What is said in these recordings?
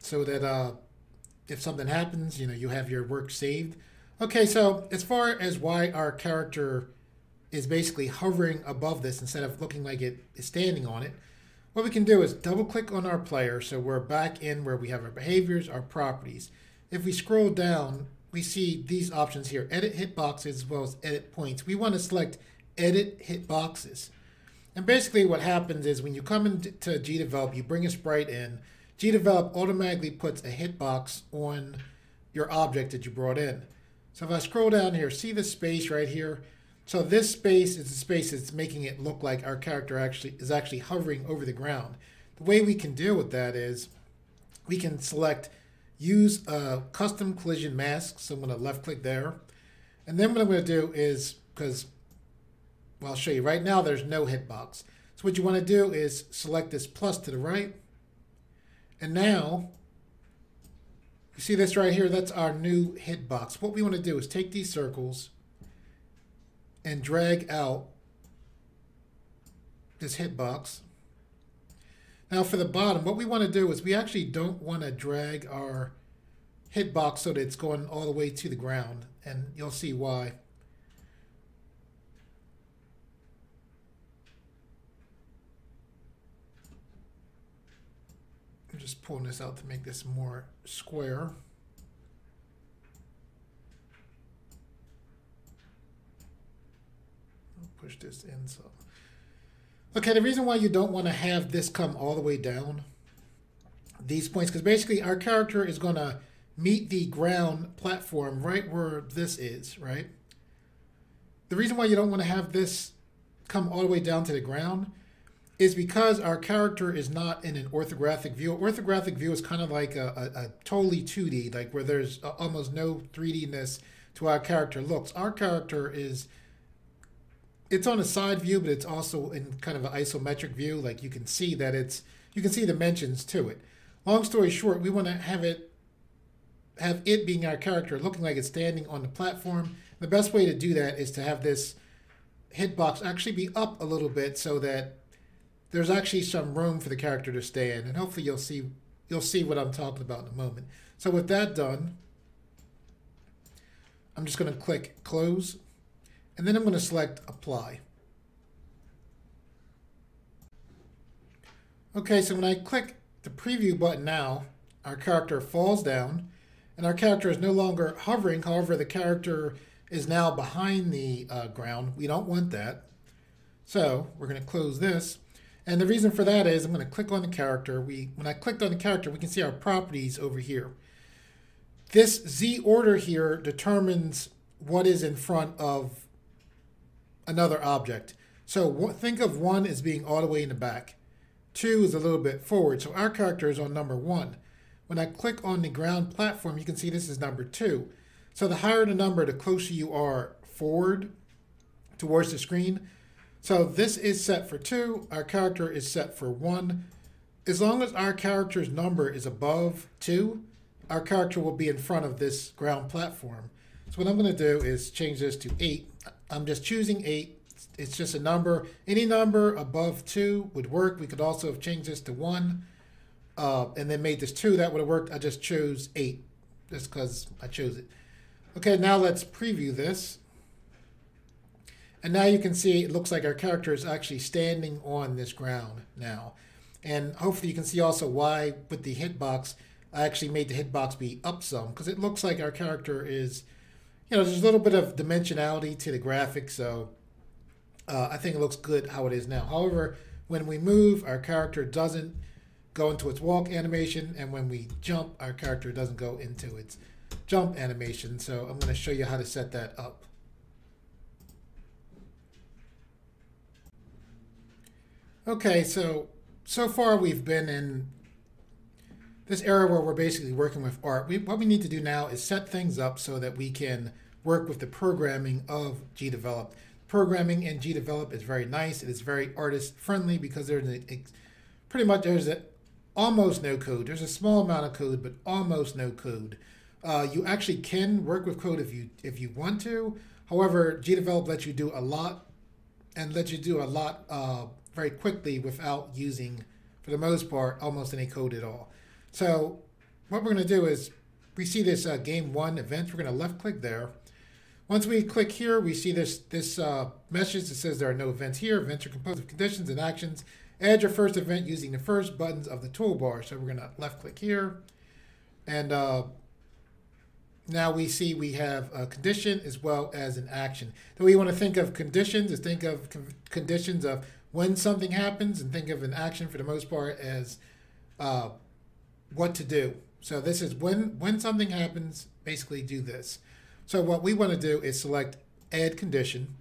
so that if something happens, you have your work saved. Okay, so as far as why our character is basically hovering above this instead of looking like it is standing on it, what we can do is double click on our player. So we're back in where we have our behaviors, our properties. If we scroll down, we see these options here, edit hitboxes as well as edit points. We want to select edit hitboxes. And basically what happens is when you come into GDevelop, you bring a sprite in, GDevelop automatically puts a hitbox on your object that you brought in. So if I scroll down here, see the space right here? So this space is the space that's making it look like our character actually is hovering over the ground. The way we can deal with that is we can select use a custom collision mask. So I'm going to left click there. And then what I'm going to do is, because I'll show you right now, there's no hitbox. So what you want to do is select this plus to the right. And now you see this right here, that's our new hitbox. What we want to do is take these circles and drag out this hitbox. Now for the bottom, what we want to do is we actually don't want to drag our hitbox so that it's going all the way to the ground, and you'll see why. I'm just pulling this out to make this more square. Push this in some. Okay, the reason why you don't want to have this come all the way down these points, because basically our character is going to meet the ground platform right where this is, right? The reason why you don't want to have this come all the way down to the ground is because our character is not in an orthographic view. Orthographic view is kind of like a totally 2D, like where there's almost no 3D-ness to how our character looks. Our character is... it's on a side view, but it's also in kind of an isometric view. Like you can see that it's, you can see dimensions to it. Long story short, we want to have it being our character, looking like it's standing on the platform. The best way to do that is to have this hitbox actually be up a little bit so that there's actually some room for the character to stand. And hopefully you'll see what I'm talking about in a moment. So with that done, I'm just going to click close. And then I'm going to select apply. Okay, so when I click the preview button now, our character falls down and our character is no longer hovering. However, the character is now behind the ground. We don't want that. So we're going to close this. And the reason for that is I'm going to click on the character. When I clicked on the character, we can see our properties over here. This Z order here determines what is in front of another object. So think of 1 as being all the way in the back. 2 is a little bit forward. So our character is on number 1. When I click on the ground platform, you can see this is number 2. So the higher the number, the closer you are forward towards the screen. So this is set for 2. Our character is set for 1. As long as our character's number is above 2, our character will be in front of this ground platform. So what I'm going to do is change this to 8. I'm just choosing 8. It's just a number. Any number above 2 would work. We could also have changed this to 1 and then made this 2. That would have worked. I just chose 8 just because I chose it. Okay, now let's preview this. And now you can see it looks like our character is actually standing on this ground now. And hopefully you can see also why with the hitbox, I actually made the hitbox be up some, because it looks like our character is... there's a little bit of dimensionality to the graphic, so I think it looks good how it is now. However, when we move, our character doesn't go into its walk animation, and when we jump, our character doesn't go into its jump animation. So I'm going to show you how to set that up. Okay, so far we've been in this area where we're basically working with art. What we need to do now is set things up so that we can work with the programming of GDevelop. Programming in GDevelop is very nice. It is very artist friendly because there's almost no code. There's a small amount of code, but almost no code. You actually can work with code if you want to. However, GDevelop lets you do a lot and lets you do a lot very quickly without using, for the most part, almost any code at all. So what we're going to do is we see this game one event. We're going to left click there. Once we click here, we see this message that says there are no events here. Events are composed of conditions and actions. Add your first event using the first buttons of the toolbar. So we're going to left click here. And now we see we have a condition as well as an action. The way you want to think of conditions is think of conditions of when something happens, and think of an action for the most part as what to do. So this is when something happens, basically do this. So what we want to do is select Add Condition.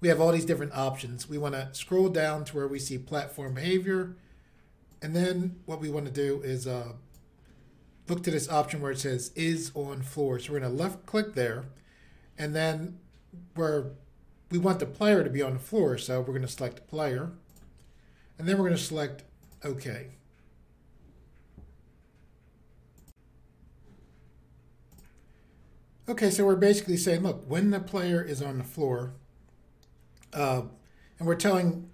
We have all these different options. We want to scroll down to where we see Platform Behavior. And then what we want to do is look to this option where it says Is on Floor. So we're going to left click there. And then where we want the player to be on the floor. So we're going to select Player. And then we're going to select OK. Okay, so we're basically saying, look, when the player is on the floor, and we're telling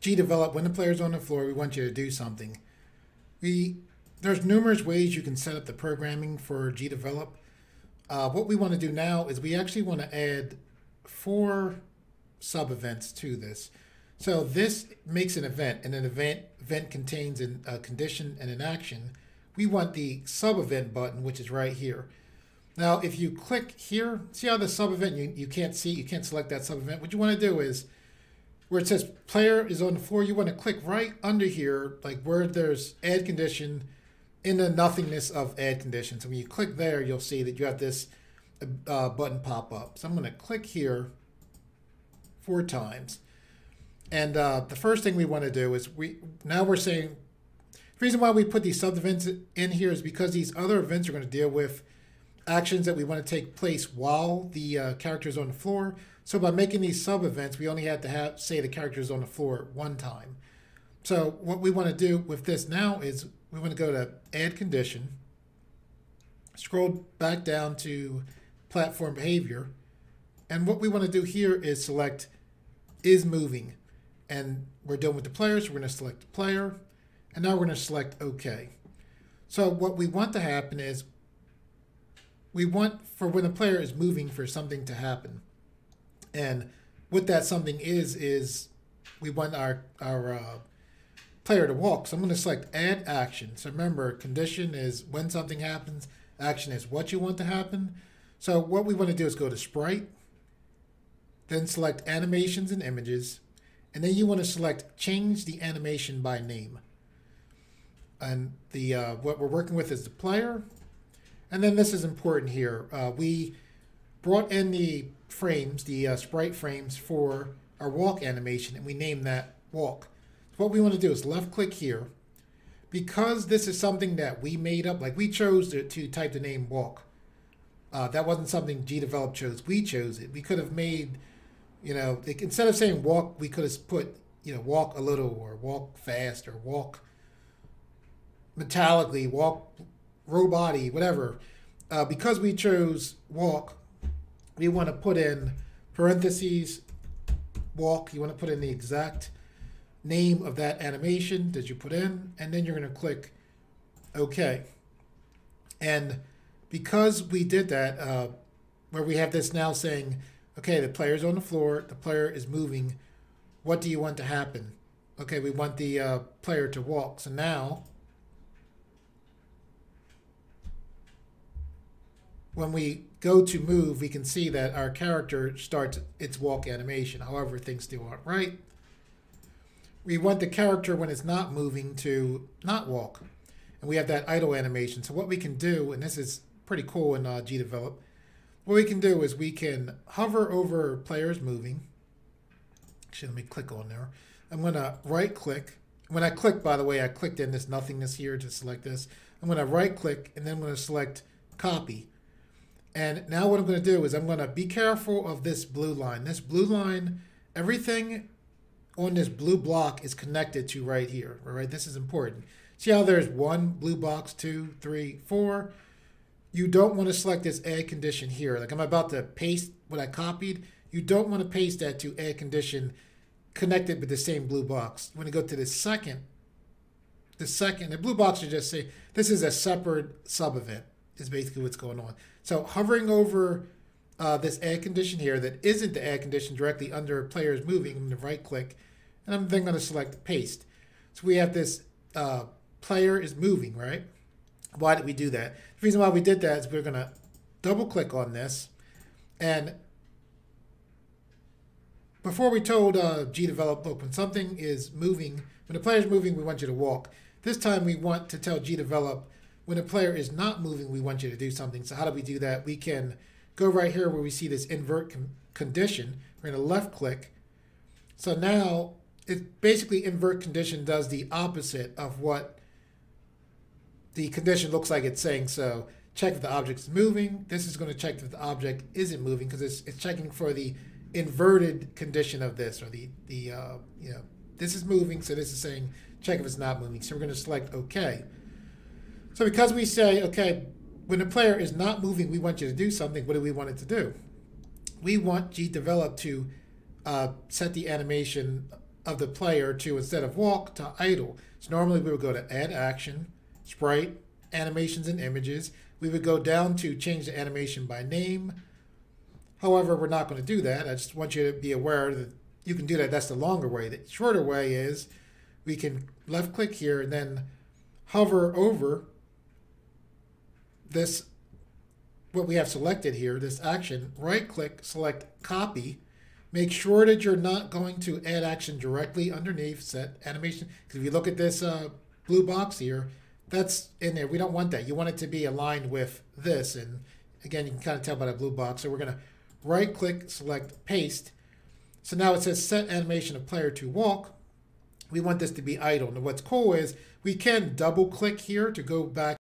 GDevelop, when the player is on the floor, we want you to do something. There's numerous ways you can set up the programming for GDevelop. What we want to do now is we actually want to add 4 sub-events to this. So this makes an event, and an event contains a condition and an action. We want the sub-event button, which is right here. Now, if you click here, see how the sub-event, you can't select that sub-event. What you want to do is, where it says player is on the floor, you want to click right under here, like where there's add condition, in the nothingness of add condition. So when you click there, you'll see that you have this button pop up. So I'm going to click here 4 times. And the first thing we want to do is, now we're saying, the reason why we put these sub-events in here is because these other events are going to deal with actions that we want to take place while the character is on the floor. So by making these sub-events, we only have to say the character is on the floor 1 time. So what we want to do with this now is we want to go to Add Condition, scroll back down to Platform Behavior, and what we want to do here is select Is Moving. And we're done with the player, so we're going to select Player, and now we're going to select OK. So what we want to happen is we want for when the player is moving for something to happen. And what that something is we want our player to walk. So I'm going to select Add Action. So remember, condition is when something happens. Action is what you want to happen. So what we want to do is go to Sprite, then select Animations and Images. And then you want to select Change the Animation by Name. And the what we're working with is the player. And then this is important here. We brought in the frames, the sprite frames for our walk animation, and we named that walk. So what we want to do is left click here. Because this is something that we made up, like we chose to type the name walk. That wasn't something GDevelop chose. We chose it. We could have made, instead of saying walk, we could have put, walk a little, or walk fast, or walk metallically, walk robot-y, whatever. Because we chose walk, we want to put in parentheses walk. You want to put in the exact name of that animation that you put in, and then you're going to click OK. And because we did that, where we have this now saying, okay, the player's on the floor, the player is moving, what do you want to happen? Okay, we want the player to walk. So now when we go to move, we can see that our character starts its walk animation. However, things still aren't right. We want the character, when it's not moving, to not walk. And we have that idle animation. So what we can do, and this is pretty cool in GDevelop, what we can do is we can hover over players moving. Actually, let me click on there. I'm going to right click. When I click, by the way, I clicked in this nothingness here to select this. I'm going to right click, and then I'm going to select copy. And now what I'm going to do is I'm going to be careful of this blue line. This blue line, everything on this blue block is connected to right here. All right, this is important. See how there's 1 blue box, 2, 3, 4. You don't want to select this add condition here. Like I'm about to paste what I copied. You don't want to paste that to add condition connected with the same blue box. You want to go to the second, The second, the blue box, you just see, this is a separate sub event is basically what's going on. So hovering over this add condition here that isn't the add condition directly under players moving, I'm going to right click, and I'm then going to select paste. So we have this player is moving, right? Why did we do that? The reason why we did that is we're going to double click on this. And before we told GDevelop, look, when something is moving, when the player is moving, we want you to walk. This time we want to tell GDevelop, when a player is not moving, we want you to do something. So how do we do that? We can go right here where we see this invert condition. We're going to left click. So now it's basically invert condition does the opposite of what the condition looks like it's saying. So check if the object's moving. This is going to check if the object isn't moving because it's checking for the inverted condition of this, or the you know, this is moving, so this is saying check if it's not moving. So we're going to select OK. So because we say OK, when the player is not moving, we want you to do something. What do we want it to do? We want GDevelop to set the animation of the player to, instead of walk, to idle. So normally we would go to add action, sprite, animations and images. We would go down to change the animation by name. However, we're not going to do that. I just want you to be aware that you can do that. That's the longer way. The shorter way is we can left click here and then hover over this, what we have selected here, this action, right click, select copy. Make sure that you're not going to add action directly underneath set animation. Because if you look at this blue box here, that's in there. We don't want that. You want it to be aligned with this. And again, you can kind of tell by the blue box. So we're going to right click, select paste. So now it says set animation of player to walk. We want this to be idle. Now what's cool is we can double click here to go back